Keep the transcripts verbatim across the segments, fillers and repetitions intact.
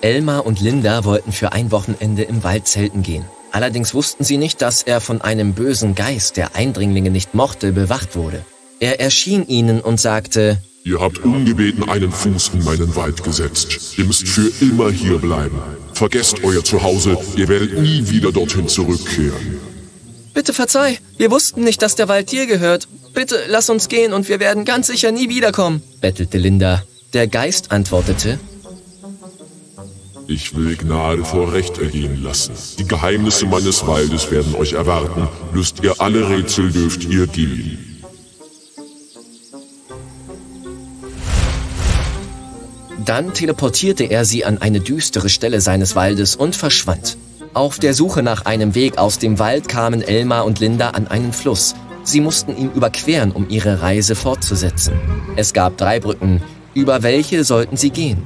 Elmar und Linda wollten für ein Wochenende im Wald zelten gehen. Allerdings wussten sie nicht, dass er von einem bösen Geist, der Eindringlinge nicht mochte, bewacht wurde. Er erschien ihnen und sagte: Ihr habt ungebeten einen Fuß in meinen Wald gesetzt. Ihr müsst für immer hier bleiben. Vergesst euer Zuhause, ihr werdet nie wieder dorthin zurückkehren. Bitte verzeih, wir wussten nicht, dass der Wald dir gehört. Bitte lass uns gehen und wir werden ganz sicher nie wiederkommen, bettelte Linda. Der Geist antwortete: Ich will Gnade vor Recht ergehen lassen. Die Geheimnisse meines Waldes werden euch erwarten. Löst ihr alle Rätsel, dürft ihr gehen. Dann teleportierte er sie an eine düstere Stelle seines Waldes und verschwand. Auf der Suche nach einem Weg aus dem Wald kamen Elmar und Linda an einen Fluss. Sie mussten ihn überqueren, um ihre Reise fortzusetzen. Es gab drei Brücken. Über welche sollten sie gehen?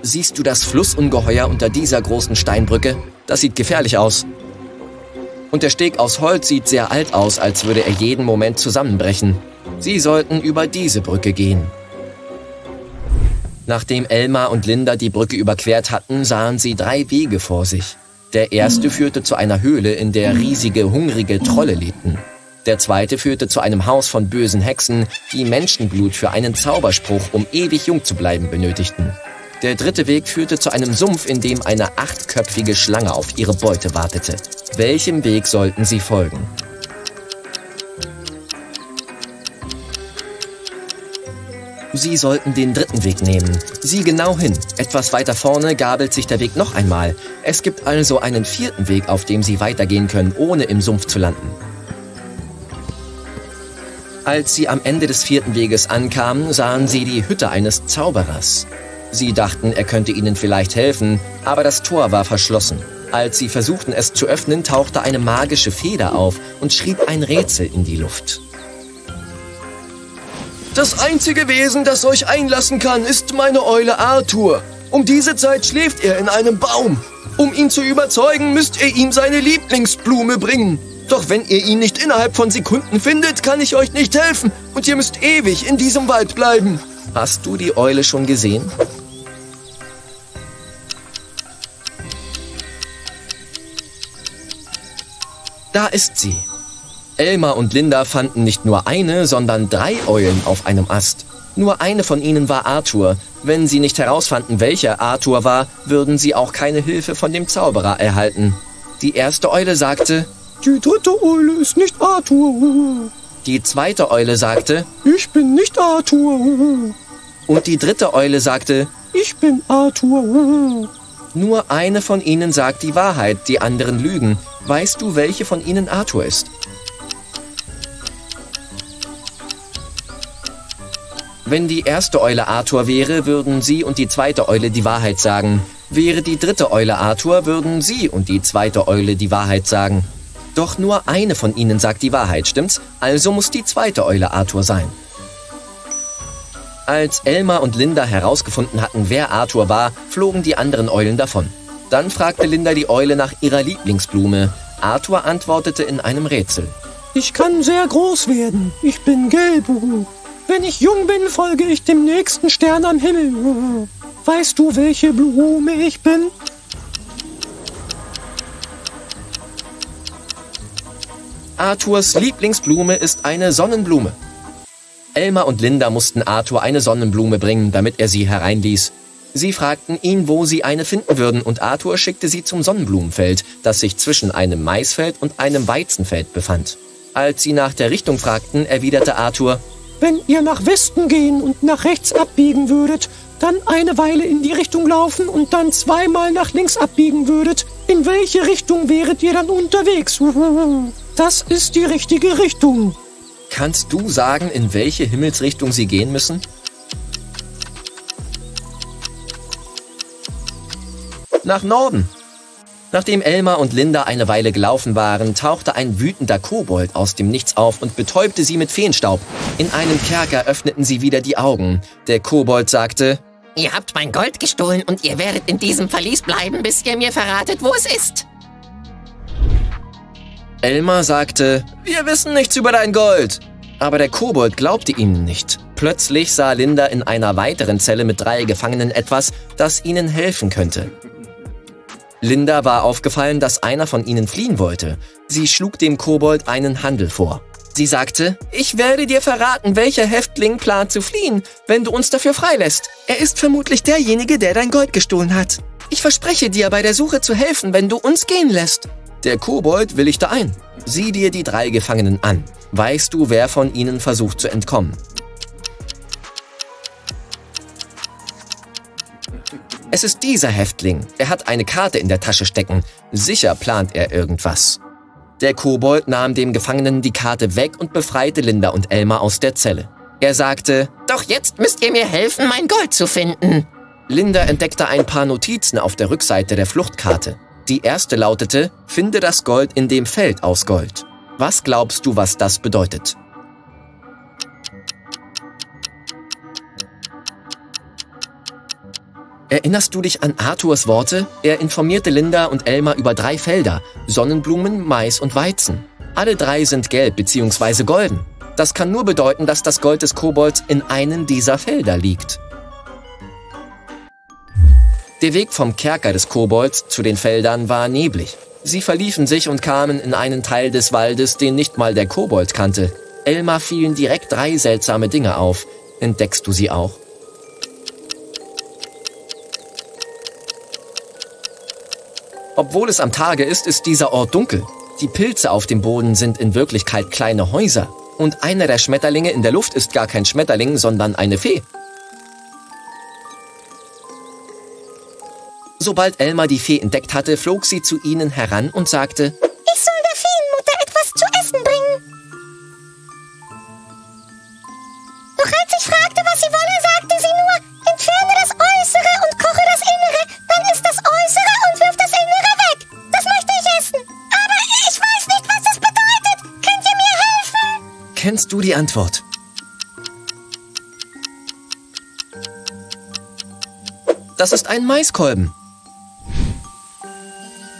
Siehst du das Flussungeheuer unter dieser großen Steinbrücke? Das sieht gefährlich aus. Und der Steg aus Holz sieht sehr alt aus, als würde er jeden Moment zusammenbrechen. Sie sollten über diese Brücke gehen. Nachdem Elmar und Linda die Brücke überquert hatten, sahen sie drei Wege vor sich. Der erste führte zu einer Höhle, in der riesige, hungrige Trolle lebten. Der zweite führte zu einem Haus von bösen Hexen, die Menschenblut für einen Zauberspruch, um ewig jung zu bleiben, benötigten. Der dritte Weg führte zu einem Sumpf, in dem eine achtköpfige Schlange auf ihre Beute wartete. Welchem Weg sollten sie folgen? Sie sollten den dritten Weg nehmen. Sieh genau hin. Etwas weiter vorne gabelt sich der Weg noch einmal. Es gibt also einen vierten Weg, auf dem sie weitergehen können, ohne im Sumpf zu landen. Als sie am Ende des vierten Weges ankamen, sahen sie die Hütte eines Zauberers. Sie dachten, er könnte ihnen vielleicht helfen, aber das Tor war verschlossen. Als sie versuchten, es zu öffnen, tauchte eine magische Feder auf und schrieb ein Rätsel in die Luft. Das einzige Wesen, das euch einlassen kann, ist meine Eule Arthur. Um diese Zeit schläft er in einem Baum. Um ihn zu überzeugen, müsst ihr ihm seine Lieblingsblume bringen. Doch wenn ihr ihn nicht innerhalb von Sekunden findet, kann ich euch nicht helfen und ihr müsst ewig in diesem Wald bleiben. Hast du die Eule schon gesehen? Da ist sie. Elmar und Linda fanden nicht nur eine, sondern drei Eulen auf einem Ast. Nur eine von ihnen war Arthur. Wenn sie nicht herausfanden, welcher Arthur war, würden sie auch keine Hilfe von dem Zauberer erhalten. Die erste Eule sagte: Die dritte Eule ist nicht Arthur. Die zweite Eule sagte: Ich bin nicht Arthur. Und die dritte Eule sagte: Ich bin Arthur. Nur eine von ihnen sagt die Wahrheit, die anderen lügen. Weißt du, welche von ihnen Arthur ist? Wenn die erste Eule Arthur wäre, würden sie und die zweite Eule die Wahrheit sagen. Wäre die dritte Eule Arthur, würden sie und die zweite Eule die Wahrheit sagen. Doch nur eine von ihnen sagt die Wahrheit, stimmt's? Also muss die zweite Eule Arthur sein. Als Elmar und Linda herausgefunden hatten, wer Arthur war, flogen die anderen Eulen davon. Dann fragte Linda die Eule nach ihrer Lieblingsblume. Arthur antwortete in einem Rätsel: Ich kann sehr groß werden. Ich bin gelb. Wenn ich jung bin, folge ich dem nächsten Stern am Himmel. Weißt du, welche Blume ich bin? Arthurs Lieblingsblume ist eine Sonnenblume. Elmar und Linda mussten Arthur eine Sonnenblume bringen, damit er sie hereinließ. Sie fragten ihn, wo sie eine finden würden, und Arthur schickte sie zum Sonnenblumenfeld, das sich zwischen einem Maisfeld und einem Weizenfeld befand. Als sie nach der Richtung fragten, erwiderte Arthur: Wenn ihr nach Westen gehen und nach rechts abbiegen würdet, dann eine Weile in die Richtung laufen und dann zweimal nach links abbiegen würdet, in welche Richtung wäret ihr dann unterwegs? Das ist die richtige Richtung. Kannst du sagen, in welche Himmelsrichtung sie gehen müssen? Nach Norden. Nachdem Elmar und Linda eine Weile gelaufen waren, tauchte ein wütender Kobold aus dem Nichts auf und betäubte sie mit Feenstaub. In einem Kerker öffneten sie wieder die Augen. Der Kobold sagte: Ihr habt mein Gold gestohlen und ihr werdet in diesem Verlies bleiben, bis ihr mir verratet, wo es ist. Elmar sagte, wir wissen nichts über dein Gold. Aber der Kobold glaubte ihm nicht. Plötzlich sah Linda in einer weiteren Zelle mit drei Gefangenen etwas, das ihnen helfen könnte. Linda war aufgefallen, dass einer von ihnen fliehen wollte. Sie schlug dem Kobold einen Handel vor. Sie sagte, ich werde dir verraten, welcher Häftling plant zu fliehen, wenn du uns dafür freilässt. Er ist vermutlich derjenige, der dein Gold gestohlen hat. Ich verspreche dir, bei der Suche zu helfen, wenn du uns gehen lässt. Der Kobold willigte ein. Sieh dir die drei Gefangenen an. Weißt du, wer von ihnen versucht zu entkommen? Es ist dieser Häftling. Er hat eine Karte in der Tasche stecken. Sicher plant er irgendwas. Der Kobold nahm dem Gefangenen die Karte weg und befreite Linda und Elmar aus der Zelle. Er sagte, doch jetzt müsst ihr mir helfen, mein Gold zu finden. Linda entdeckte ein paar Notizen auf der Rückseite der Fluchtkarte. Die erste lautete, finde das Gold in dem Feld aus Gold. Was glaubst du, was das bedeutet? Erinnerst du dich an Arthurs Worte? Er informierte Linda und Elmar über drei Felder, Sonnenblumen, Mais und Weizen. Alle drei sind gelb bzw. golden. Das kann nur bedeuten, dass das Gold des Kobolds in einem dieser Felder liegt. Der Weg vom Kerker des Kobolds zu den Feldern war neblig. Sie verliefen sich und kamen in einen Teil des Waldes, den nicht mal der Kobold kannte. Elmar fielen direkt drei seltsame Dinge auf. Entdeckst du sie auch? Obwohl es am Tage ist, ist dieser Ort dunkel. Die Pilze auf dem Boden sind in Wirklichkeit kleine Häuser. Und einer der Schmetterlinge in der Luft ist gar kein Schmetterling, sondern eine Fee. Sobald Elmar die Fee entdeckt hatte, flog sie zu ihnen heran und sagte, ich soll der Feenmutter etwas zu essen bringen. Doch als ich fragte, was sie wolle, sagte sie nur, entferne das Äußere und koche das Innere, dann ist das Äußere und wirf das Innere. Kennst du die Antwort? Das ist ein Maiskolben.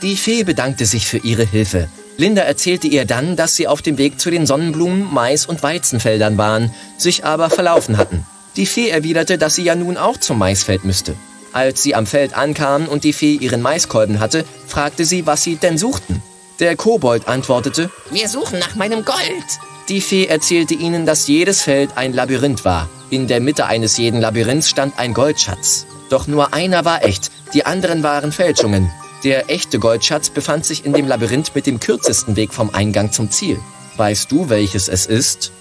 Die Fee bedankte sich für ihre Hilfe. Linda erzählte ihr dann, dass sie auf dem Weg zu den Sonnenblumen, Mais- und Weizenfeldern waren, sich aber verlaufen hatten. Die Fee erwiderte, dass sie ja nun auch zum Maisfeld müsste. Als sie am Feld ankamen und die Fee ihren Maiskolben hatte, fragte sie, was sie denn suchten. Der Kobold antwortete, wir suchen nach meinem Gold. Die Fee erzählte ihnen, dass jedes Feld ein Labyrinth war. In der Mitte eines jeden Labyrinths stand ein Goldschatz. Doch nur einer war echt, die anderen waren Fälschungen. Der echte Goldschatz befand sich in dem Labyrinth mit dem kürzesten Weg vom Eingang zum Ziel. Weißt du, welches es ist?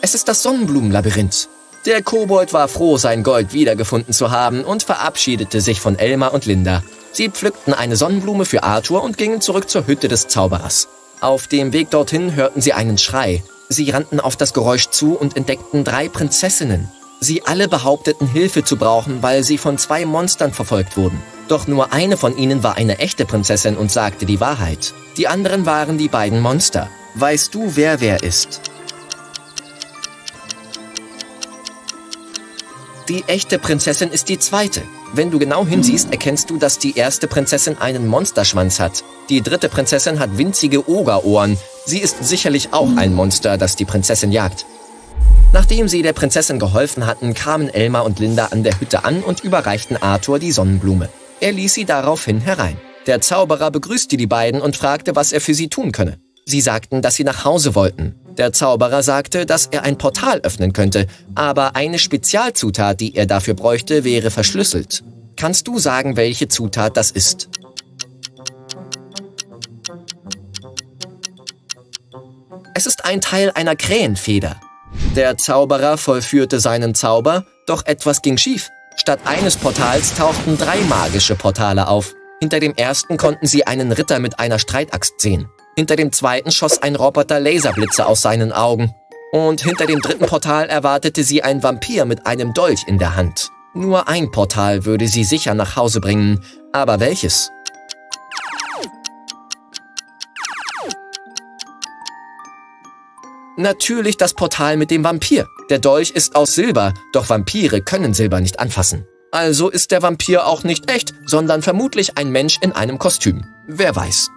Es ist das Sonnenblumenlabyrinth. Der Kobold war froh, sein Gold wiedergefunden zu haben und verabschiedete sich von Elmar und Linda. Sie pflückten eine Sonnenblume für Arthur und gingen zurück zur Hütte des Zauberers. Auf dem Weg dorthin hörten sie einen Schrei. Sie rannten auf das Geräusch zu und entdeckten drei Prinzessinnen. Sie alle behaupteten, Hilfe zu brauchen, weil sie von zwei Monstern verfolgt wurden. Doch nur eine von ihnen war eine echte Prinzessin und sagte die Wahrheit. Die anderen waren die beiden Monster. Weißt du, wer wer ist? Die echte Prinzessin ist die zweite. Wenn du genau hinsiehst, erkennst du, dass die erste Prinzessin einen Monsterschwanz hat. Die dritte Prinzessin hat winzige Ogerohren. Sie ist sicherlich auch ein Monster, das die Prinzessin jagt. Nachdem sie der Prinzessin geholfen hatten, kamen Elmar und Linda an der Hütte an und überreichten Arthur die Sonnenblume. Er ließ sie daraufhin herein. Der Zauberer begrüßte die beiden und fragte, was er für sie tun könne. Sie sagten, dass sie nach Hause wollten. Der Zauberer sagte, dass er ein Portal öffnen könnte, aber eine Spezialzutat, die er dafür bräuchte, wäre verschlüsselt. Kannst du sagen, welche Zutat das ist? Es ist ein Teil einer Krähenfeder. Der Zauberer vollführte seinen Zauber, doch etwas ging schief. Statt eines Portals tauchten drei magische Portale auf. Hinter dem ersten konnten sie einen Ritter mit einer Streitaxt sehen. Hinter dem zweiten schoss ein Roboter Laserblitze aus seinen Augen. Und hinter dem dritten Portal erwartete sie ein Vampir mit einem Dolch in der Hand. Nur ein Portal würde sie sicher nach Hause bringen. Aber welches? Natürlich das Portal mit dem Vampir. Der Dolch ist aus Silber, doch Vampire können Silber nicht anfassen. Also ist der Vampir auch nicht echt, sondern vermutlich ein Mensch in einem Kostüm. Wer weiß.